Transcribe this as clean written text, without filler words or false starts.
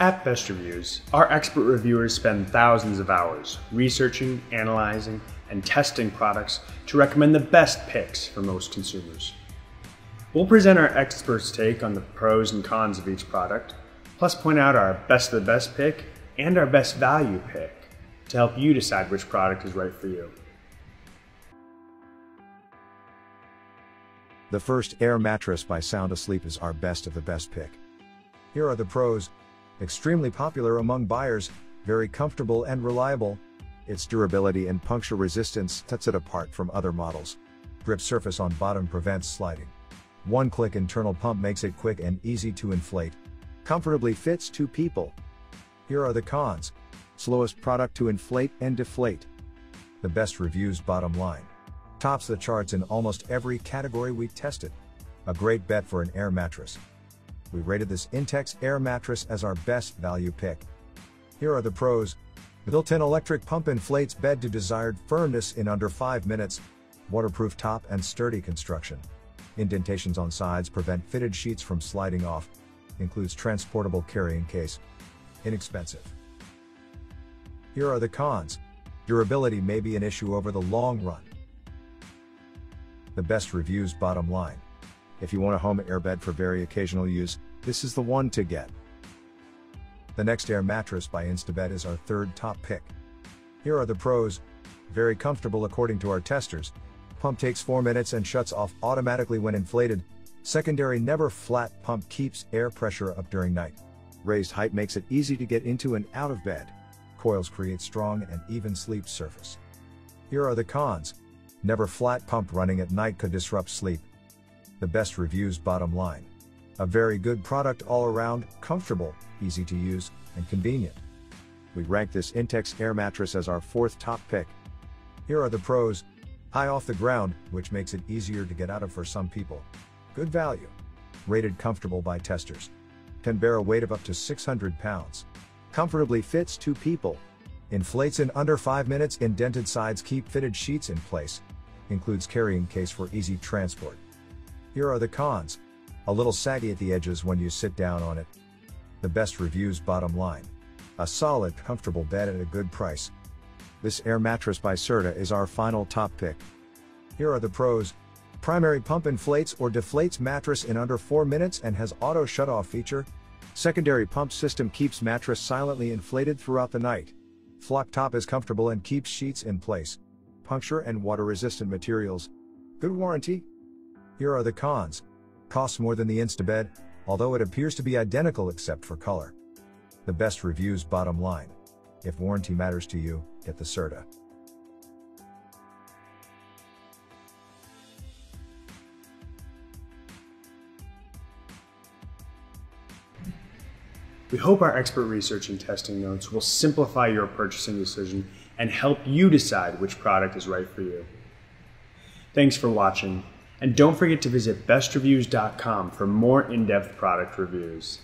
At Best Reviews, our expert reviewers spend thousands of hours researching, analyzing, and testing products to recommend the best picks for most consumers. We'll present our experts' take on the pros and cons of each product, plus point out our best of the best pick and our best value pick to help you decide which product is right for you. The first Air mattress by Sound Asleep is our best of the best pick. Here are the pros. Extremely popular among buyers, very comfortable and reliable. Its durability and puncture resistance sets it apart from other models. Grip surface on bottom prevents sliding. One-click internal pump makes it quick and easy to inflate. Comfortably fits two people. Here are the cons. Slowest product to inflate and deflate. The Best Reviews bottom line. Tops the charts in almost every category we tested. A great bet for an Air mattress. We rated this Intex Air mattress as our best value pick. Here are the pros. The built-in electric pump inflates bed to desired firmness in under 5 minutes. Waterproof top and sturdy construction. Indentations on sides prevent fitted sheets from sliding off. Includes transportable carrying case. Inexpensive. Here are the cons. Durability may be an issue over the long run. The Best Reviews bottom line. If you want a home airbed for very occasional use, this is the one to get. The next Air mattress by Instabed is our third top pick. Here are the pros. Very comfortable according to our testers. Pump takes 4 minutes and shuts off automatically when inflated. Secondary never flat pump keeps air pressure up during night. Raised height makes it easy to get into and out of bed. Coils create strong and even sleep surface. Here are the cons. Never flat pump running at night could disrupt sleep. The Best Reviews bottom line. A very good product all around, comfortable, easy to use, and convenient. We rank this Intex Air mattress as our fourth top pick. Here are the pros. High off the ground, which makes it easier to get out of for some people. Good value. Rated comfortable by testers. Can bear a weight of up to 600 pounds. Comfortably fits two people. Inflates in under 5 minutes. Indented sides keep fitted sheets in place. Includes carrying case for easy transport. Here are the cons. A little saggy at the edges when you sit down on it. The Best Reviews bottom line. A solid, comfortable bed at a good price. This Air mattress by Serta is our final top pick. Here are the pros. Primary pump inflates or deflates mattress in under 4 minutes and has auto shutoff feature. Secondary pump system keeps mattress silently inflated throughout the night. Flock top is comfortable and keeps sheets in place. Puncture and water resistant materials. Good warranty. Here are the cons. Costs more than the Instabed, although it appears to be identical except for color. The Best Reviews bottom line. If warranty matters to you, get the Serta. We hope our expert research and testing notes will simplify your purchasing decision and help you decide which product is right for you. Thanks for watching. And don't forget to visit BestReviews.com for more in-depth product reviews.